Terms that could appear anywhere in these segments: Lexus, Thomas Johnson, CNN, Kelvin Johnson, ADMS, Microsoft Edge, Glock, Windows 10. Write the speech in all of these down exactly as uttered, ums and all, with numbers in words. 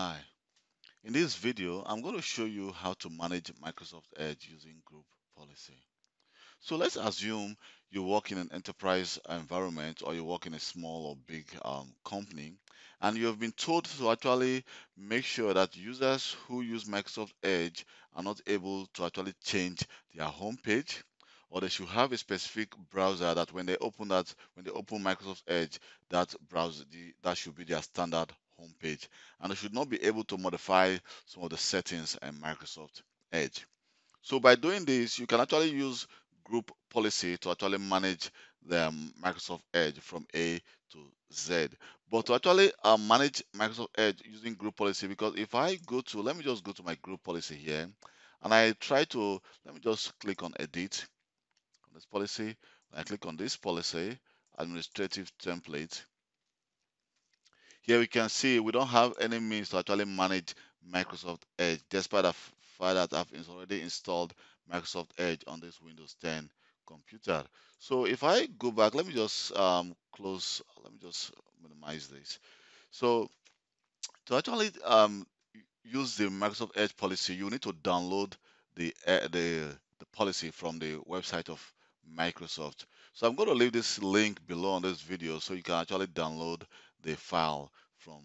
Hi, in this video, I'm going to show you how to manage Microsoft Edge using group policy. So let's assume you work in an enterprise environment or you work in a small or big um, company, and you have been told to actually make sure that users who use Microsoft Edge are not able to actually change their homepage, or they should have a specific browser that when they open that, when they open Microsoft Edge, that browser, the, that should be their standard homepage, and they should not be able to modify some of the settings in Microsoft Edge. So by doing this, you can actually use group policy to actually manage the Microsoft Edge from A to Z. But to actually uh, manage Microsoft Edge using group policy, because if I go to, let me just go to my group policy here, and I try to, let me just click on edit, on this policy, I click on this policy, administrative template. Here we can see we don't have any means to actually manage Microsoft Edge, despite the fact that I've already installed Microsoft Edge on this Windows ten computer. So if I go back, let me just um, close, let me just minimize this. So to actually um, use the Microsoft Edge policy, you need to download the, uh, the, the policy from the website of Microsoft. So I'm going to leave this link below on this video so you can actually download the file from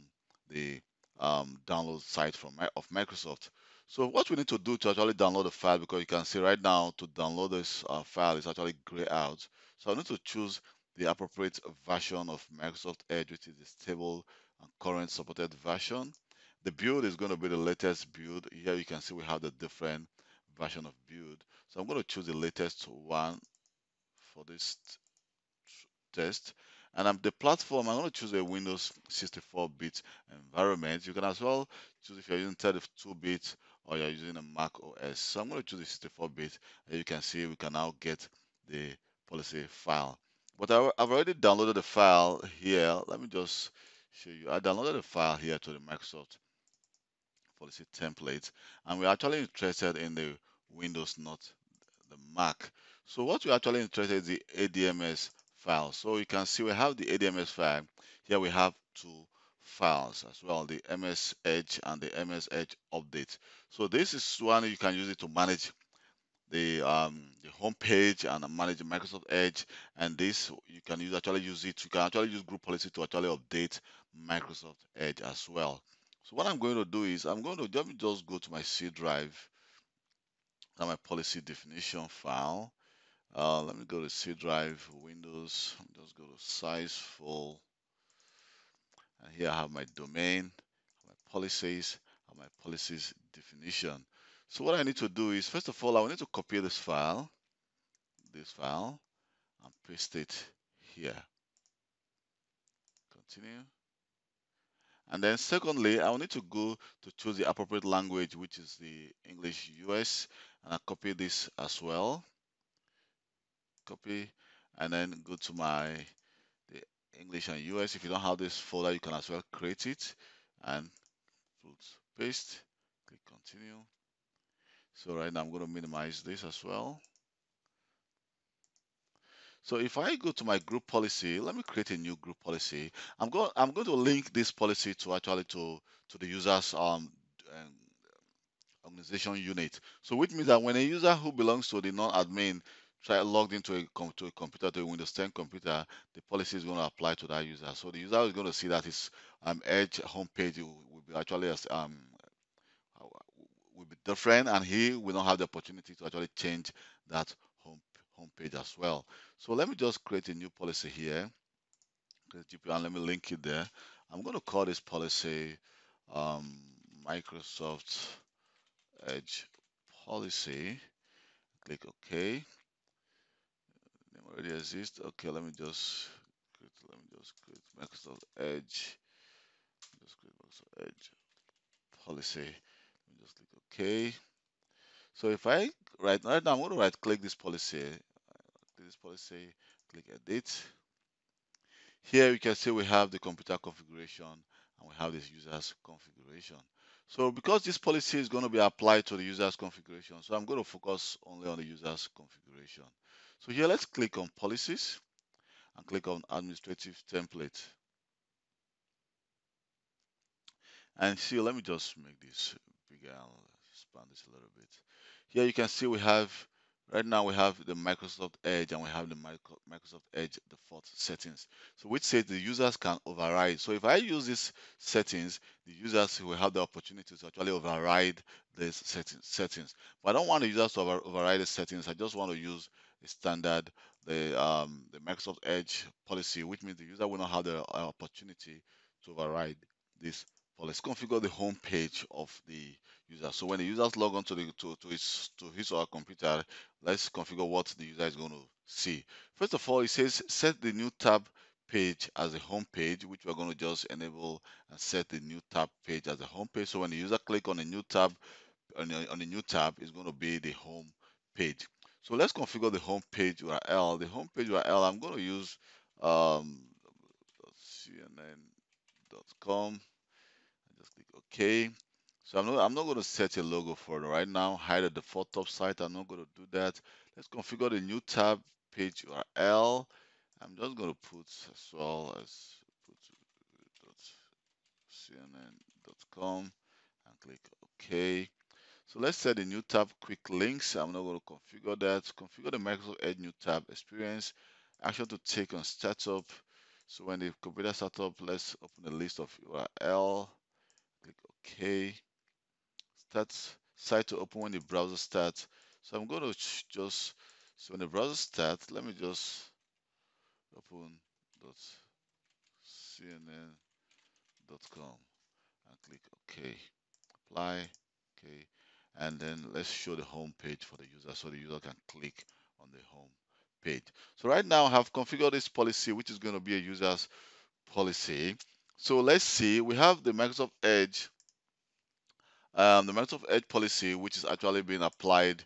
the um, download site from of Microsoft. So what we need to do to actually download the file, because you can see right now to download this uh, file is actually grayed out. So I need to choose the appropriate version of Microsoft Edge, which is the stable and current supported version. The build is going to be the latest build. Here you can see we have the different version of build. So I'm going to choose the latest one for this test. And I'm the platform, I'm going to choose a Windows sixty-four bit environment. You can as well choose if you're using thirty-two bit or you're using a Mac O S. So I'm going to choose the sixty-four bit, and you can see we can now get the policy file. But I, I've already downloaded the file here. Let me just show you. I downloaded the file here to the Microsoft policy template, and we're actually interested in the Windows, not the Mac. So what we're actually interested in is the A D M S file. So you can see we have the A D M S file. Here we have two files as well, the M S Edge and the M S Edge update. So this is one you can use it to manage the, um, the home page and manage Microsoft Edge. And this you can use actually use it. You can actually use group policy to actually update Microsoft Edge as well. So what I'm going to do is I'm going to let me just go to my C drive and my policy definition file. Uh, let me go to C drive, Windows, just go to size full, and here I have my domain, my policies, and my policies definition. So what I need to do is, first of all, I will need to copy this file, this file, and paste it here. Continue. And then secondly, I will need to go to choose the appropriate language, which is the English U S, and I copy this as well. Copy, and then go to my the English and U S. If you don't have this folder, you can as well create it and paste, click continue. So right now I'm going to minimize this as well. So if I go to my group policy, let me create a new group policy. I'm going I'm going to link this policy to actually to to the user's um and organization unit. So which means that when a user who belongs to the non-admin try logged into a, to a computer, to a Windows ten computer, the policy is going to apply to that user. So the user is going to see that his um, Edge homepage will, will be actually um, will be different, and he will not have the opportunity to actually change that home homepage as well. So let me just create a new policy here, and let me link it there. I'm going to call this policy um, Microsoft Edge policy. Click OK. Already exists. Okay, let me just create, let me just create Microsoft Edge. Just create Microsoft Edge policy. Let me just click OK. So if I right, right now I'm going to right click this policy, click this policy, click edit. Here you can see we have the computer configuration and we have this user's configuration. So because this policy is going to be applied to the user's configuration, so I'm going to focus only on the user's configuration. So here, let's click on policies and click on administrative template. And see, let me just make this bigger and expand this a little bit. Here you can see we have, right now we have the Microsoft Edge and we have the Microsoft Edge default settings. So which says the users can override. So if I use these settings, the users will have the opportunity to actually override these settings. settings. But I don't want the users to over override the settings. I just want to use a standard, the, um, the Microsoft Edge policy, which means the user will not have the opportunity to override this policy. Configure the home page of the user. So when the users log on to the to, to his to his or her computer, let's configure what the user is going to see. First of all, it says set the new tab page as a home page, which we're going to just enable and set the new tab page as a home page. So when the user click on a new tab, on a, on a new tab, it's going to be the home page. So let's configure the home page U R L. The home page U R L, I'm going to use um, C N N dot com. Just click OK. So I'm not, I'm not going to set a logo for it right now. Hide the default top site. I'm not going to do that. Let's configure the new tab page U R L. I'm just going to put as well as put C N N dot com and click OK. So let's set the new tab quick links. I'm not going to configure that. Configure the Microsoft Edge new tab experience. Action to take on startup. So when the computer starts up, let's open the list of U R L. Click OK. Start site to open when the browser starts. So I'm going to just, so when the browser starts, let me just open C N N dot com and click OK. Apply. Okay. And then let's show the home page for the user, so the user can click on the home page. So right now I have configured this policy, which is going to be a user's policy. So let's see, we have the Microsoft Edge, um, the Microsoft Edge policy, which is actually being applied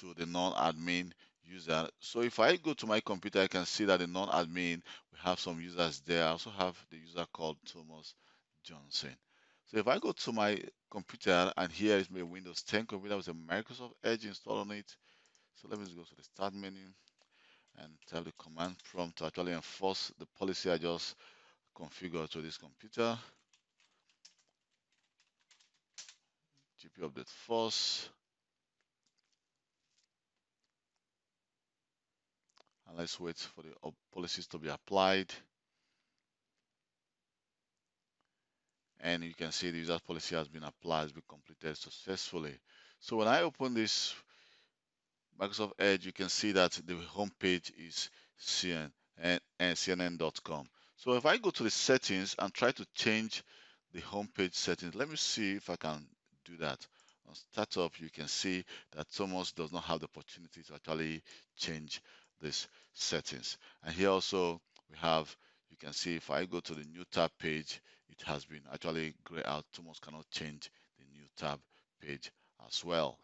to the non-admin user. So if I go to my computer, I can see that the non-admin, we have some users there. I also have the user called Thomas Johnson. So if I go to my computer, and here is my Windows ten computer with a Microsoft Edge installed on it. So let me just go to the Start menu and tell the command prompt to actually enforce the policy I just configured to this computer. G P update force. And let's wait for the policies to be applied. And you can see the user policy has been applied, has been completed successfully. So when I open this Microsoft Edge, you can see that the home page is C N N dot com. So if I go to the settings and try to change the home page settings, let me see if I can do that. On startup, you can see that Thomas does not have the opportunity to actually change these settings. And here also we have, you can see if I go to the new tab page, it has been actually grayed out. Thomas cannot change the new tab page as well.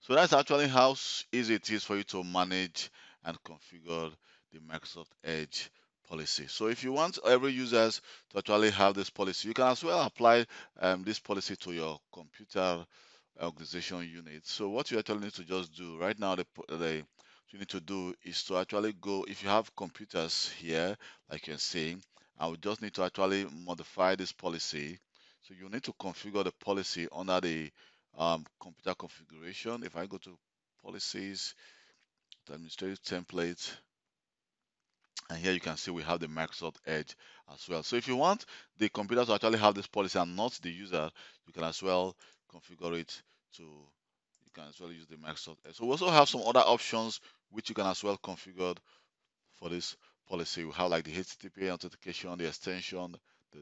So that's actually how easy it is for you to manage and configure the Microsoft Edge policy. So if you want every user to actually have this policy, you can as well apply um, this policy to your computer organization unit. So what you actually need to just do right now, the, the you need to do is to actually go, if you have computers here, like you're saying, I would just need to actually modify this policy. So you need to configure the policy under the um, computer configuration. If I go to policies, to administrative templates, and here you can see we have the Microsoft Edge as well. So if you want the computer to actually have this policy and not the user, you can as well configure it to can as well use the Microsoft Edge. So we also have some other options which you can as well configure for this policy. We have like the H T T P authentication, the extension, the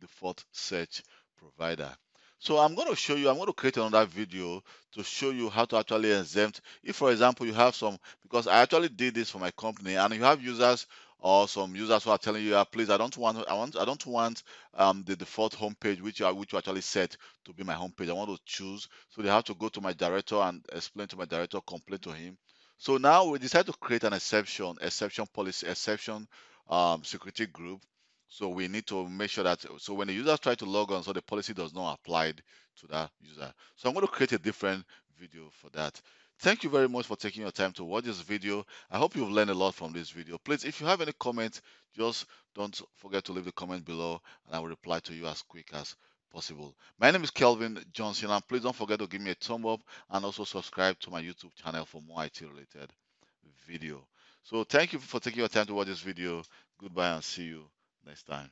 default search provider. So I'm going to show you, I'm going to create another video to show you how to actually exempt. If, for example, you have some, because I actually did this for my company, and you have users or some users who are telling you, please, I don't want, I want, I don't want um, the default homepage which I which you actually set to be my homepage. I want to choose. So they have to go to my director and explain to my director, complain to him. So now we decide to create an exception, exception policy, exception um, security group. So we need to make sure that, so when the user tries to log on, so the policy does not apply to that user. So I'm going to create a different video for that. Thank you very much for taking your time to watch this video. I hope you've learned a lot from this video. Please, if you have any comments, just don't forget to leave the comment below and I will reply to you as quick as possible. My name is Kelvin Johnson, and please don't forget to give me a thumb up and also subscribe to my YouTube channel for more I T related video. So thank you for taking your time to watch this video. Goodbye and see you next time.